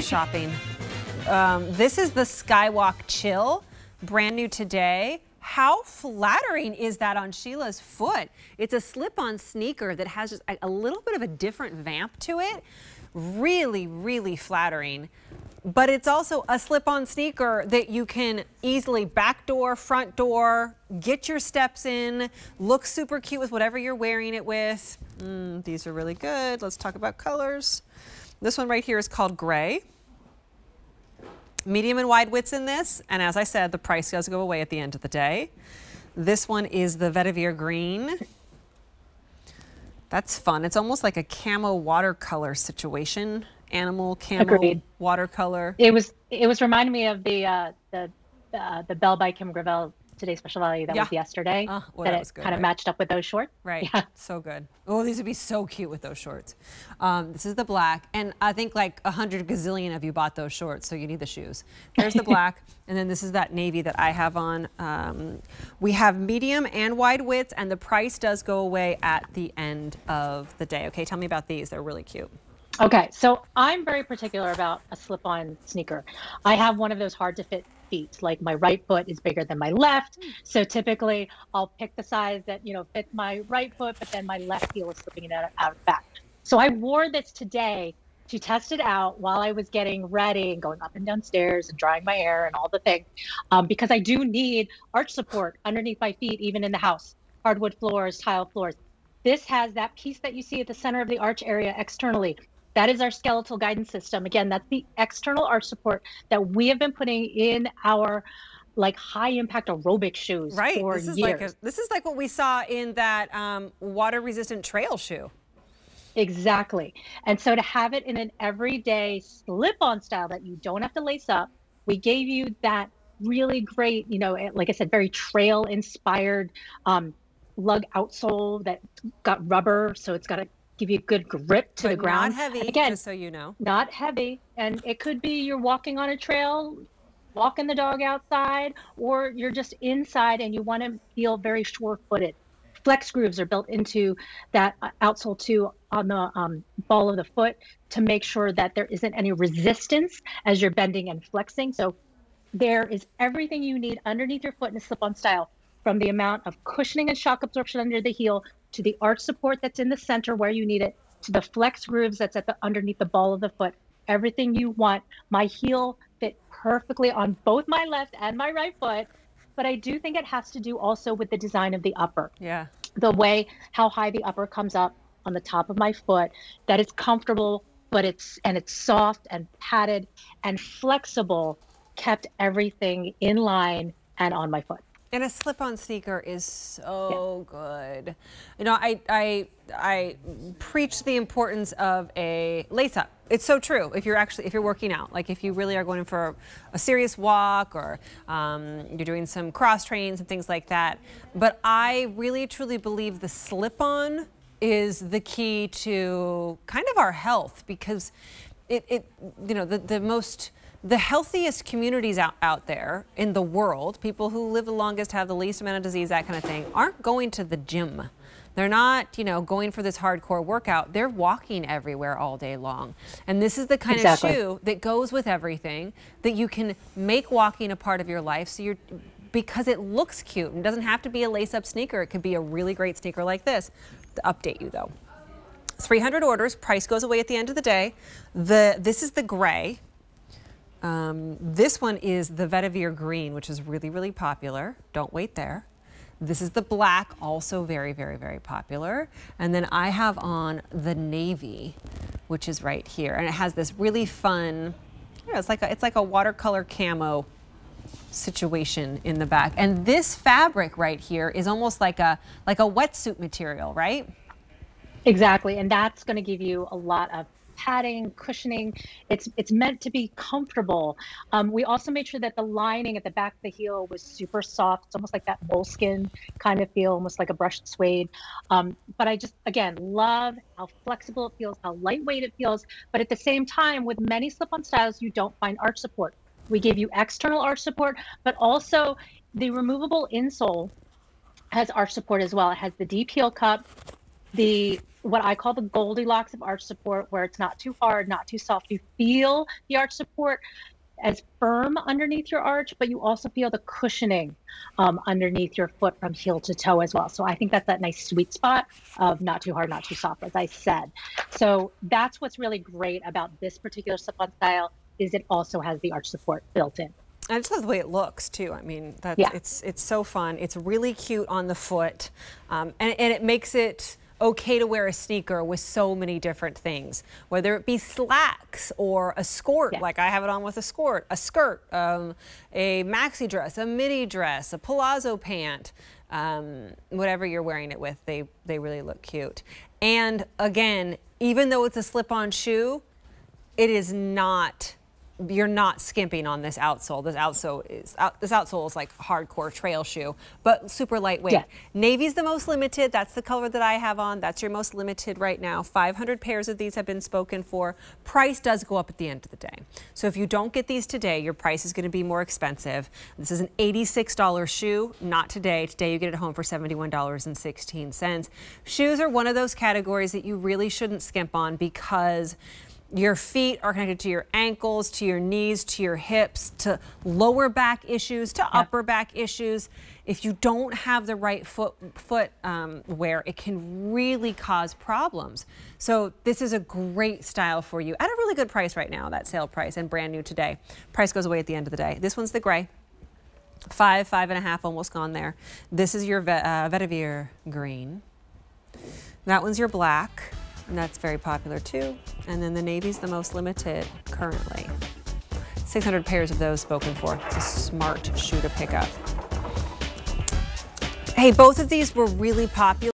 shopping. This is the Sky Walk Chill, brand new today. How flattering is that on Sheila's foot? It's a slip-on sneaker that has just a little bit of a different vamp to it. Really, really flattering. But it's also a slip-on sneaker that you can easily back door, front door, get your steps in, look super cute with whatever you're wearing it with. These are really good. Let's talk about colors. This one right here is called gray. Medium and wide widths in this, and as I said, the price does go away at the end of the day. This one is the Vetiver green. That's fun. It's almost like a camo watercolor situation. Animal camo. Agreed. Watercolor. It was reminding me of the Bell by Kim Gravel Today's Special Value that was yesterday. That kind of matched up with those shorts. Right. Yeah. So good. Oh, these would be so cute with those shorts. This is the black, and I think like 100 gazillion of you bought those shorts, so you need the shoes. There's the black, and then this is that navy that I have on. We have medium and wide widths, and the price does go away at the end of the day. Okay, tell me about these. They're really cute. Okay, so I'm very particular about a slip-on sneaker. I have one of those hard-to-fit feet. Like my right foot is bigger than my left, so typically I'll pick the size that fits my right foot, but then my left heel is slipping out of back. So I wore this today to test it out while I was getting ready and going up and down stairs and drying my hair and all the things, because I do need arch support underneath my feet, even in the house, hardwood floors, tile floors. This has that piece that you see at the center of the arch area externally. That is our skeletal guidance system. Again, that's the external arch support that we have been putting in our high impact aerobic shoes for years. This is like what we saw in that water resistant trail shoe. Exactly. And so to have it in an everyday slip on style that you don't have to lace up, we gave you that really great, like I said, very trail inspired lug outsole that got rubber. So it's got a give you a good grip to the ground. Not heavy, again, just so you know. Not heavy. And it could be you're walking on a trail, walking the dog outside, or you're just inside and you want to feel very sure-footed. Flex grooves are built into that outsole too on the ball of the foot to make sure that there isn't any resistance as you're bending and flexing. So there is everything you need underneath your foot in a slip-on style, from the amount of cushioning and shock absorption under the heel, to the arch support that's in the center where you need it, to the flex grooves that's at the underneath the ball of the foot. Everything you want. My heel fit perfectly on both my left and my right foot, but I do think it has to do also with the design of the upper. Yeah. The way how high the upper comes up on the top of my foot, that it's comfortable, but it's soft and padded and flexible, kept everything in line and on my foot. And a slip-on sneaker is so good. I preach the importance of a lace-up. It's so true. If you're working out, like if you really are going for a serious walk, or you're doing some cross trains and things like that. But I really truly believe the slip-on is the key to kind of our health, because the healthiest communities out there in the world, people who live the longest, have the least amount of disease, that kind of thing, aren't going to the gym. They're not, going for this hardcore workout. They're walking everywhere all day long. And this is the kind of shoe that goes with everything, that you can make walking a part of your life, so you're, because it looks cute and doesn't have to be a lace-up sneaker. It could be a really great sneaker like this. To update you though, 300 orders, price goes away at the end of the day. This is the gray. This one is the Vetiver green, which is really, really popular. Don't wait there. This is the black, also very, very, very popular. And then I have on the navy, which is right here. And it has this really fun, it's like a watercolor camo situation in the back. And this fabric right here is almost like a wetsuit material, right? Exactly. And that's going to give you a lot of padding, cushioning. It's meant to be comfortable. We also made sure that the lining at the back of the heel was super soft. It's almost like that moleskin kind of feel, almost like a brushed suede. But I just, again, love how flexible it feels, how lightweight it feels. But at the same time, with many slip-on styles, you don't find arch support. We give you external arch support, but also the removable insole has arch support as well. It has the deep heel cup, the what I call the Goldilocks of arch support, where it's not too hard, not too soft. You feel the arch support as firm underneath your arch, but you also feel the cushioning underneath your foot from heel to toe as well. So I think that's that nice sweet spot of not too hard, not too soft, as I said. So that's what's really great about this particular slip-on style, is it also has the arch support built in. I just love the way it looks too. I mean, that's, yeah, it's so fun. It's really cute on the foot, and it makes it okay to wear a sneaker with so many different things, whether it be slacks or a skirt, yeah, like I have it on with a skirt, a maxi dress, a midi dress, a palazzo pant, whatever you're wearing it with, they really look cute. And again, even though it's a slip-on shoe, it is not, you're not skimping on this outsole. This outsole is like hardcore trail shoe, but super lightweight. Yeah. Navy's the most limited. That's the color that I have on. That's your most limited right now. 500 pairs of these have been spoken for. Price does go up at the end of the day. So if you don't get these today, your price is going to be more expensive. This is an $86 shoe. Not today. Today you get it home for $71.16. Shoes are one of those categories that you really shouldn't skimp on, because your feet are connected to your ankles, to your knees, to your hips, to lower back issues, to upper back issues. If you don't have the right foot wear, it can really cause problems. So this is a great style for you at a really good price right now, that sale price, and brand new today. Price goes away at the end of the day. This one's the gray. Five and a half, almost gone there. This is your vetiver green. That one's your black. And that's very popular too. And then the Navy's the most limited currently. 600 pairs of those spoken for. It's a smart shoe to pick up. Hey, both of these were really popular.